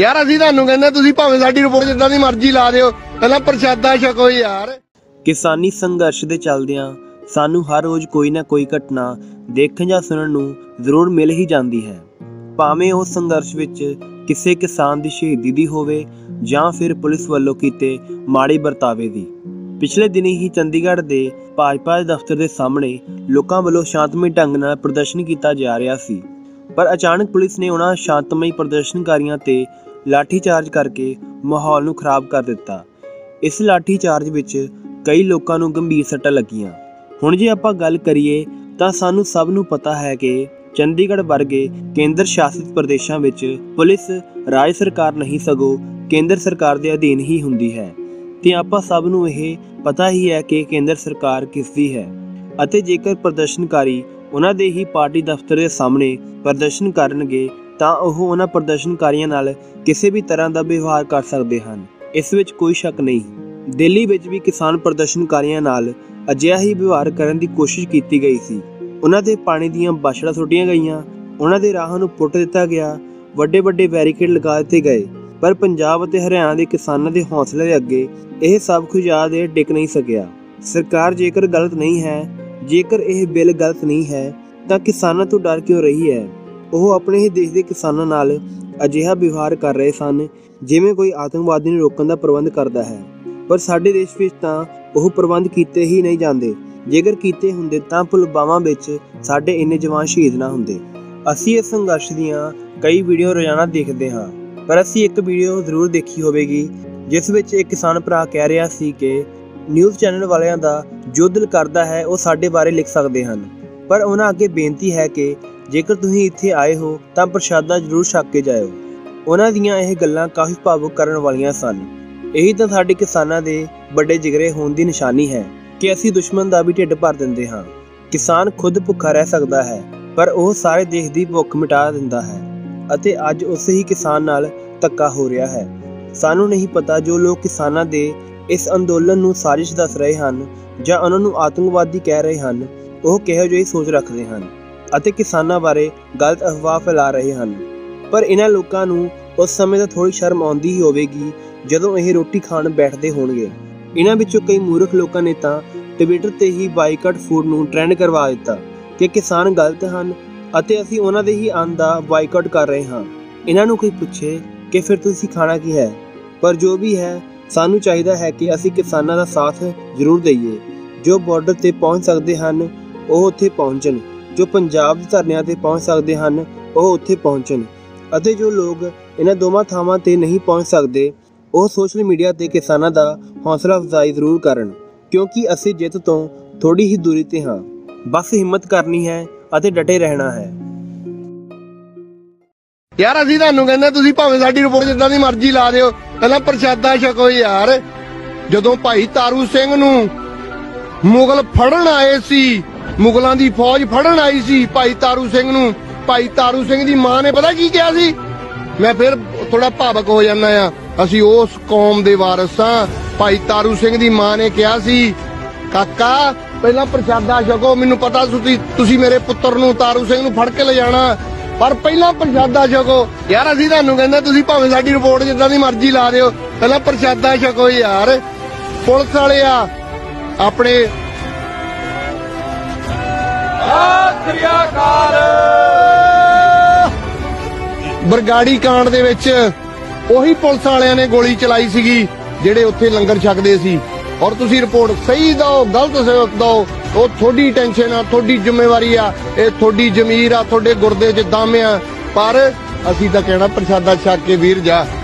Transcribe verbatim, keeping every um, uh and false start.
यार असीं तुहानूं कहंदे तुसीं भावें साडी रिपोर्ट जिद्दां दी मर्जी ला दिओ, पहलां प्रशादा छको यार। किसानी संघर्ष दे चलदिआं सानूं हर रोज़ कोई ना कोई घटना देखण जां सुणन नूं ਜ਼ਰੂਰ ਮਿਲ ਹੀ ਜਾਂਦੀ ਹੈ, ਭਾਵੇਂ ਉਹ ਸੰਘਰਸ਼ ਵਿੱਚ ਕਿਸੇ ਕਿਸਾਨ ਦੀ ਸ਼ਹੀਦੀ ਦੀ ਹੋਵੇ ਜਾਂ ਫਿਰ ਪੁਲਿਸ ਵੱਲੋਂ ਕੀਤੇ ਮਾੜੇ ਵਰਤਾਵੇ ਦੀ। ਪਿਛਲੇ ਦਿਨੀ ਹੀ ਚੰਡੀਗੜ੍ਹ ਦੇ ਭਾਜਪਾ ਦਫ਼ਤਰ ਦੇ ਸਾਹਮਣੇ ਲੋਕਾਂ ਵੱਲੋਂ ਸ਼ਾਂਤਮਈ ਢੰਗ ਨਾਲ ਪ੍ਰਦਰਸ਼ਨ ਕੀਤਾ ਜਾ ਰਿਹਾ ਸੀ, ਪਰ ਅਚਾਨਕ ਪੁਲਿਸ ਨੇ ਉਹਨਾਂ ਸ਼ਾਂਤਮਈ ਪ੍ਰਦਰਸ਼ਨਕਾਰੀਆਂ ਤੇ ਲਾਠੀਚਾਰਜ ਕਰਕੇ ਮਾਹੌਲ ਨੂੰ ਖਰਾਬ ਕਰ ਦਿੱਤਾ। ਇਸ ਲਾਠੀਚਾਰਜ ਵਿੱਚ ਕਈ ਲੋਕਾਂ ਨੂੰ ਗੰਭੀਰ ਸੱਟਾਂ ਲੱਗੀਆਂ। ਹੁਣ ਜੇ ਆਪਾਂ ਗੱਲ ਕਰੀਏ ਤਾਂ ਸਾਨੂੰ ਸਭ ਨੂੰ ਪਤਾ ਹੈ ਕਿ ਚੰਡੀਗੜ੍ਹ ਵਰਗੇ ਕੇਂਦਰ ਸ਼ਾਸਿਤ ਪ੍ਰਦੇਸ਼ਾਂ ਵਿੱਚ ਪੁਲਿਸ ਰਾਜ ਸਰਕਾਰ ਨਹੀਂ ਸਗੋਂ ਕੇਂਦਰ ਸਰਕਾਰ ਦੇ ਅਧੀਨ ਹੀ ਹੁੰਦੀ ਹੈ, ਤੇ ਆਪਾਂ ਸਭ ਨੂੰ ਇਹ ਪਤਾ ਹੀ ਹੈ ਕਿ ਕੇਂਦਰ ਸਰਕਾਰ ਕਿਸ ਦੀ ਹੈ। ਅਤੇ ਜੇਕਰ ਪ੍ਰਦਰਸ਼ਨਕਾਰੀ ਉਹਨਾਂ ਦੇ ਹੀ ਪਾਰਟੀ ਦਫ਼ਤਰ ਦੇ ਸਾਹਮਣੇ ਪ੍ਰਦਰਸ਼ਨ ਕਰਨਗੇ ਤਾਂ ਉਹ ਉਹਨਾਂ ਪ੍ਰਦਰਸ਼ਨਕਾਰੀਆਂ ਨਾਲ ਕਿਸੇ ਵੀ ਤਰ੍ਹਾਂ ਦਾ ਵਿਵਹਾਰ ਕਰ ਸਕਦੇ ਹਨ, ਇਸ ਵਿੱਚ ਕੋਈ ਸ਼ੱਕ ਨਹੀਂ। ਦਿੱਲੀ ਵਿੱਚ ਵੀ ਕਿਸਾਨ ਪ੍ਰਦਰਸ਼ਨਕਾਰੀਆਂ ਨਾਲ ਅਜਿਹਾ ਹੀ ਵਿਵਹਾਰ ਕਰਨ ਦੀ ਕੋਸ਼ਿਸ਼ ਕੀਤੀ ਗਈ ਸੀ। ਉਹਨਾਂ ਦੇ ਪਾਣੀ ਦੀਆਂ ਬਾਸ਼ੜਾਂ ਸੁੱਟੀਆਂ ਗਈਆਂ, ਉਹਨਾਂ ਦੇ ਰਾਹਾਂ ਨੂੰ ਪੁੱਟ ਦਿੱਤਾ ਗਿਆ, ਵੱਡੇ ਵੱਡੇ ਬੈਰੀਕੇਡ ਲਗਾ ਦਿੱਤੇ ਗਏ, ਪਰ ਪੰਜਾਬ ਅਤੇ ਹਰਿਆਣਾ ਦੇ ਕਿਸਾਨਾਂ ਦੇ ਹੌਸਲੇ ਦੇ ਅੱਗੇ ਇਹ ਸਭ ਕੁਝ ਯਾਦ ਇਹ ਟਿਕ ਨਹੀਂ ਸਕਿਆ। ਸਰਕਾਰ ਜੇਕਰ ਗਲਤ ਨਹੀਂ ਹੈ, ਜੇਕਰ ਇਹ ਬਿੱਲ ਗਲਤ ਨਹੀਂ ਹੈ, ਤਾਂ ਕਿਸਾਨਾਂ ਤੋਂ ਡਰ ਕਿਉਂ ਰਹੀ ਹੈ? ਉਹ ਆਪਣੇ ਹੀ ਦੇਸ਼ ਦੇ ਕਿਸਾਨਾਂ ਨਾਲ ਅਜਿਹਾ ਵਿਵਹਾਰ ਕਰ ਰਹੇ ਸਨ ਜਿਵੇਂ ਕੋਈ ਆਤੰਕਵਾਦੀ ਨੂੰ ਰੋਕਣ ਦਾ ਪ੍ਰਬੰਧ ਕਰਦਾ ਹੈ, ਪਰ ਸਾਡੇ ਦੇਸ਼ ਵਿੱਚ ਤਾਂ ਉਹ ਪ੍ਰਬੰਧ ਕੀਤੇ ਹੀ ਨਹੀਂ ਜਾਂਦੇ। ਜੇਕਰ ਕੀਤੇ ਹੁੰਦੇ ਤਾਂ ਪੁਲਵਾਮਾ ਵਿੱਚ ਸਾਡੇ ਇੰਨੇ ਜਵਾਨ ਸ਼ਹੀਦ ਨਾ ਹੁੰਦੇ। ਅਸੀਂ ਇਸ ਸੰਘਰਸ਼ ਦੀਆਂ ਕਈ ਵੀਡੀਓ ਰੋਜ਼ਾਨਾ ਦੇਖਦੇ ਹਾਂ, ਪਰ ਅਸੀਂ ਇੱਕ ਵੀਡੀਓ ਜ਼ਰੂਰ ਦੇਖੀ ਹੋਵੇਗੀ ਜਿਸ ਵਿੱਚ ਇੱਕ ਕਿਸਾਨ ਭਰਾ ਕਹਿ ਰਿਹਾ ਸੀ ਕਿ ਨਿਊਜ਼ ਚੈਨਲ ਵਾਲਿਆਂ ਦਾ ਜੋ ਦਿਲ ਕਰਦਾ ਹੈ ਉਹ ਸਾਡੇ ਬਾਰੇ ਲਿਖ ਸਕਦੇ ਹਨ, ਪਰ ਉਹਨਾਂ ਅੱਗੇ ਬੇਨਤੀ ਹੈ ਕਿ ਜੇਕਰ ਤੁਸੀਂ ਇੱਥੇ ਆਏ ਹੋ ਤਾਂ ਪ੍ਰਸ਼ਾਦਾ ਜ਼ਰੂਰ ਛਕ ਕੇ ਜਾਇਓ। ਉਹਨਾਂ ਦੀਆਂ ਇਹ ਗੱਲਾਂ ਕਾਫੀ ਭਾਵੁਕ ਕਰਨ ਵਾਲੀਆਂ ਸਨ। ਇਹੀ ਤਾਂ ਸਾਡੇ ਕਿਸਾਨਾਂ ਦੇ ਵੱਡੇ ਜਿਗਰੇ ਹੋਣ ਦੀ ਨਿਸ਼ਾਨੀ ਹੈ ਕਿ ਅਸੀਂ ਦੁਸ਼ਮਣ ਦਾ ਵੀ ਢਿੱਡ ਭਰ ਦਿੰਦੇ ਹਾਂ। ਕਿਸਾਨ ਖੁਦ ਭੁੱਖਾ ਰਹਿ ਸਕਦਾ ਹੈ, ਪਰ ਉਹ ਸਾਰੇ ਦੇਸ਼ ਦੀ ਭੁੱਖ ਮਿਟਾ ਦਿੰਦਾ ਹੈ, ਅਤੇ ਅੱਜ ਉਸੇ ਹੀ ਕਿਸਾਨ ਨਾਲ ਧੱਕਾ ਹੋ ਰਿਹਾ ਹੈ। ਸਾਨੂੰ ਨਹੀਂ ਪਤਾ ਜੋ ਲੋਕ ਕਿਸਾਨਾਂ ਦੇ ਇਸ ਅੰਦੋਲਨ ਨੂੰ ਸਾਜ਼ਿਸ਼ ਦੱਸ ਰਹੇ ਹਨ ਜਾਂ ਉਹਨਾਂ ਨੂੰ ਆਤੰਕਵਾਦੀ ਕਹਿ ਰਹੇ ਹਨ, ਉਹ ਕਿਹੋ ਜਿਹੀ ਸੋਚ ਰੱਖਦੇ ਹਨ ਅਤੇ ਕਿਸਾਨਾਂ ਬਾਰੇ ਗਲਤ ਅਫਵਾਹ ਫੈਲਾ ਰਹੇ ਹਨ। ਪਰ ਇਹਨਾਂ ਲੋਕਾਂ ਨੂੰ ਉਸ ਸਮੇਂ ਤਾਂ ਥੋੜੀ ਸ਼ਰਮ ਆਉਂਦੀ ਹੀ ਹੋਵੇਗੀ ਜਦੋਂ ਇਹ ਰੋਟੀ ਖਾਣ ਬੈਠਦੇ ਹੋਣਗੇ। ਇਹਨਾਂ ਵਿੱਚੋਂ ਕਈ ਮੂਰਖ ਲੋਕਾਂ ਨੇ ਤਾਂ ਟਵਿੱਟਰ ਤੇ ਹੀ ਬਾਈਕਾਟ ਫੂਡ ਨੂੰ ਟ੍ਰੈਂਡ ਕਰਵਾ ਦਿੱਤਾ ਕਿ ਕਿਸਾਨ ਗਲਤ ਹਨ ਅਤੇ ਅਸੀਂ ਉਹਨਾਂ ਦੇ ਹੀ ਅੰਨ ਦਾ ਬਾਈਕਾਟ ਕਰ ਰਹੇ ਹਾਂ। ਇਹਨਾਂ ਨੂੰ ਕੋਈ ਪੁੱਛੇ ਕਿ ਫਿਰ ਤੁਸੀਂ ਖਾਣਾ ਕੀ ਹੈ? ਪਰ ਜੋ ਵੀ ਹੈ, ਸਾਨੂੰ ਚਾਹੀਦਾ ਹੈ ਕਿ ਅਸੀਂ ਕਿਸਾਨਾਂ ਦਾ ਸਾਥ ਜ਼ਰੂਰ ਦਈਏ। ਜੋ ਬਾਰਡਰ ਤੇ ਪਹੁੰਚ ਸਕਦੇ ਹਨ ਉਹ ਉੱਥੇ ਪਹੁੰਚਣ, ਜੋ ਪੰਜਾਬ ਦੇ ਧਰਨਿਆਂ ਤੇ ਪਹੁੰਚ ਸਕਦੇ ਹਨ ਉਹ ਉੱਥੇ ਪਹੁੰਚਣ, ਅਤੇ ਜੋ ਲੋਕ ਇਹਨਾਂ ਦੋਵਾਂ ਥਾਵਾਂ ਤੇ ਨਹੀਂ ਪਹੁੰਚ ਸਕਦੇ ਉਹ ਸੋਸ਼ਲ ਮੀਡੀਆ ਤੇ ਕਿਸਾਨਾਂ ਦਾ ਹੌਸਲਾ ਅਫਜ਼ਾਈ ਜ਼ਰੂਰ ਕਰਨ, ਕਿਉਂਕਿ ਅਸੀਂ ਜਿੱਤ ਤੋਂ ਥੋੜੀ ਹੀ ਦੂਰੀ ਤੇ ਹਾਂ। ਬਸ ਹਿੰਮਤ ਕਰਨੀ ਹੈ ਅਤੇ ਡਟੇ ਰਹਿਣਾ ਹੈ। ਯਾਰ ਅਸੀਂ ਤੁਹਾਨੂੰ ਕਹਿੰਦੇ ਤੁਸੀਂ ਭਾਵੇਂ ਸਾਡੀ ਰਿਪੋਰਟ ਜਿੱਦਾਂ ਦੀ ਮਰਜ਼ੀ ਲਾ ਦਿਓ, ਪਹਿਲਾਂ ਪ੍ਰਸ਼ਾਦਾ ਛਕੋ ਯਾਰ। ਜਦੋਂ ਭਾਈ ਤਾਰੂ ਸਿੰਘ ਨੂੰ ਮੁਗਲ ਫੜਨ ਆਏ ਸੀ, ਮੁਗਲਾਂ ਦੀ ਫੌਜ ਫੜਨ ਆਈ ਸੀ ਭਾਈ ਤਾਰੂ ਸਿੰਘ ਨੂੰ, ਭਾਈ ਤਾਰੂ ਸਿੰਘ ਦੀ ਮਾਂ ਨੇ ਪਤਾ ਕੀ ਕਿਹਾ ਸੀ? ਮੈਂ ਫਿਰ ਥੋੜਾ ਭਾਵਕ ਹੋ ਜਾਂਦਾ ਆ। ਅਸੀਂ ਉਸ ਕੌਮ ਦੇ ਵਾਰਿਸ ਆ। ਭਾਈ ਤਾਰੂ ਸਿੰਘ ਦੀ ਮਾਂ ਨੇ ਕਿਹਾ ਸੀ, ਕਾਕਾ ਪਹਿਲਾਂ ਪ੍ਰਸ਼ਾਦਾ ਛਕੋ, ਮੈਨੂੰ ਪਤਾ ਤੁਸੀਂ ਮੇਰੇ ਪੁੱਤਰ ਨੂੰ ਤਾਰੂ ਸਿੰਘ ਨੂੰ ਫੜ ਕੇ ਲੈ ਜਾਣਾ, ਪਰ ਪਹਿਲਾਂ ਪ੍ਰਸ਼ਾਦਾ ਛਕੋ। ਯਾਰ ਅਸੀਂ ਤੁਹਾਨੂੰ ਕਹਿੰਦੇ ਤੁਸੀਂ ਭਾਵੇਂ ਸਾਡੀ ਰਿਪੋਰਟ ਜਿੱਦਾਂ ਦੀ ਮਰਜ਼ੀ ਲਾ ਦਿਓ, ਪਹਿਲਾਂ ਪ੍ਰਸ਼ਾਦਾ ਛਕੋ ਯਾਰ। ਪੁਲਿਸ ਵਾਲੇ ਆ ਆਪਣੇ ਬਰਗਾੜੀ ਕਾਂਡ ਦੇ ਵਿੱਚ ਉਹੀ ਪੁਲਿਸ ਵਾਲਿਆਂ ਨੇ ਗੋਲੀ ਚਲਾਈ ਸੀਗੀ ਜਿਹੜੇ ਉੱਥੇ ਲੰਗਰ ਛਕਦੇ ਸੀ। ਔਰ ਤੁਸੀਂ ਰਿਪੋਰਟ ਸਹੀ ਦਿਓ, ਗਲਤ ਦਿਓ, ਉਹ ਤੁਹਾਡੀ ਟੈਨਸ਼ਨ ਆ, ਤੁਹਾਡੀ ਜ਼ਿੰਮੇਵਾਰੀ ਆ, ਇਹ ਤੁਹਾਡੀ ਜ਼ਮੀਰ ਆ, ਤੁਹਾਡੇ ਗੁਰਦੇ ਚ ਦਮ ਆ, ਪਰ ਅਸੀਂ ਤਾਂ ਕਹਿਣਾ ਪ੍ਰਸ਼ਾਦਾ ਛਕ ਕੇ ਵੀਰ ਜਾ।